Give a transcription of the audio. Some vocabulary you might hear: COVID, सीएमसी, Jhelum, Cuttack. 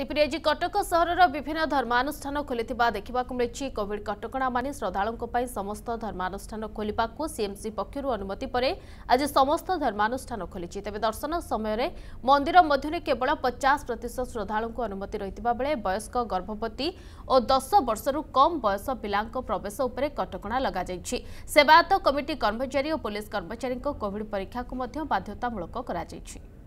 सेपटे आज कटक सहर विभिन्न धर्मानुष्ठान खोली देखा मिली कोविड कटकणा मानि श्रद्धालुओं पर समस्त धर्मानुष्ठान खोलने को सीएमसी पक्षर अनुमति पर आज समस्त धर्मानुष्ठान खोली। तेज दर्शन समय मंदिर मध्य केवल 50% श्रद्धालुओं अनुमति रही बेले वयस्क गर्भवती और 10 वर्षर कम बयस पिला प्रवेश उपर कटकणा लगे। सेवायत कमिटी कर्मचारी और पुलिस कर्मचारी कोविड परीक्षा को बाध्यतामूलक कर